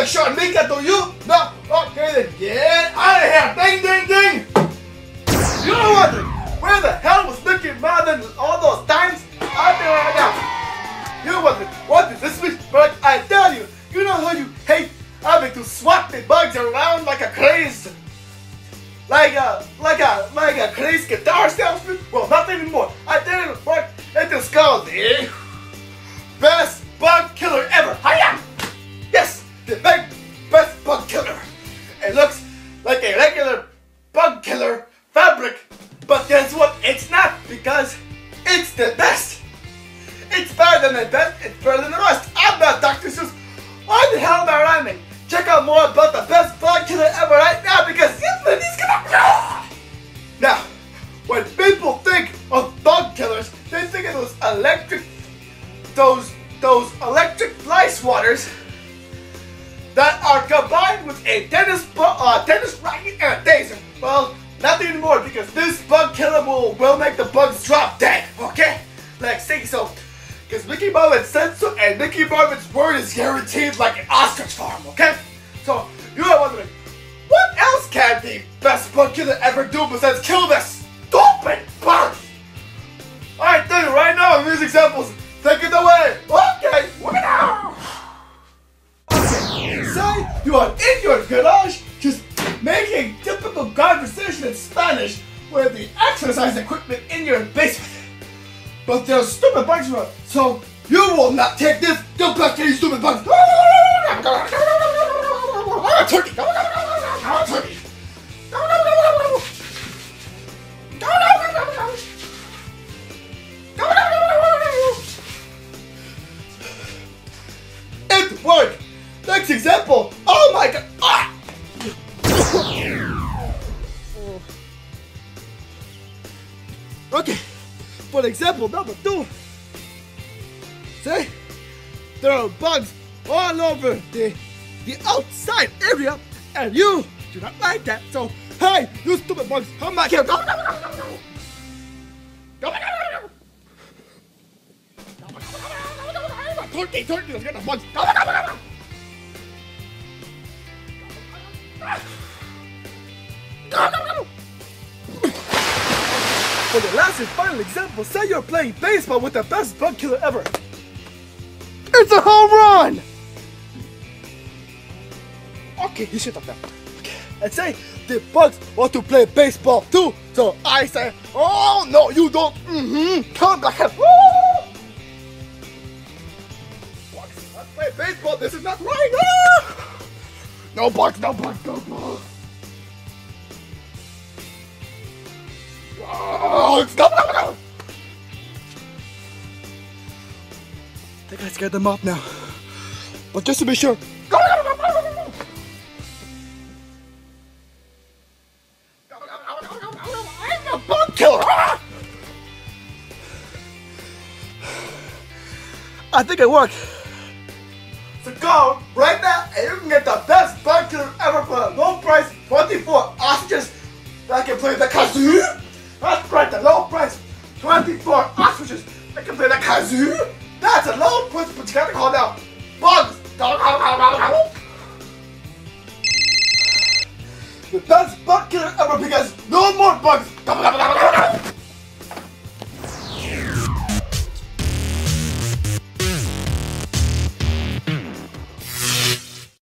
the shot make that to you. No, okay then, get out of here. Ding, ding, ding. You know what? Where the hell was MYCKE Marvyn all those times? Out there right now. You know what is this bitch? But I tell you, you know how you hate having to swap the bugs around like a crazy, like a crazy guitar salesman. Well, not anymore. I tell you, but it is called the best bug killer ever. Hiya! Yes, the best bug killer. It looks like a regular bug killer fabric, but guess what? It's not, because it's the best. It's better than the best. It's better than the rest. I'm not Dr. Seuss. Why the hell am I rhyming? Check out more about the best bug killer ever right now, because he's gonna. Now, when people think of bug killers, they think of those electric fly swatters that are combined with a tennis racket and a taser. Well, not anymore, because this bug killer will make the bugs drop dead. Okay, like saying so. Because MYCKE Marvyn said so, and MYCKE Marvyn's word is guaranteed like an ostrich farm, okay? So, you are wondering, what else can the best bug killer ever do besides kill this stupid bug? I tell you right now in these examples, take it away! Okay, look it out! Okay, say you are in your garage, just making typical conversation in Spanish with the exercise equipment in your basement. But there are stupid bugs around, so you will not take this. Don't back any stupid bugs. I'm a turkey. I'm a turkey. It worked. Next example. Oh my god. Ah. Okay. For example number 2, see, there are bugs all over the outside area, and you do not like that. So, hey, you stupid bugs, come back here. Turkey, let's get the bugs. For the last and final example, say you're playing baseball with the best bug killer ever. It's a home run! Okay, you should have done that. Okay. And say the bugs want to play baseball too. So I say, oh no, you don't. Come back here. Bugs, let's play baseball. This is not right. Ah! No bugs, no bugs, no bugs. Oh, stop, stop, stop. I think I scared them off now. But just to be sure. I'm a bug killer! I think it worked. So go right now and you can get the best bug killer ever for a low price, 24 ostriches that can play the kazoo. That's right, the low price, 24 ostriches that can play the kazoo. That's a low price, but you gotta call down bugs. The best bug killer ever, because no more bugs.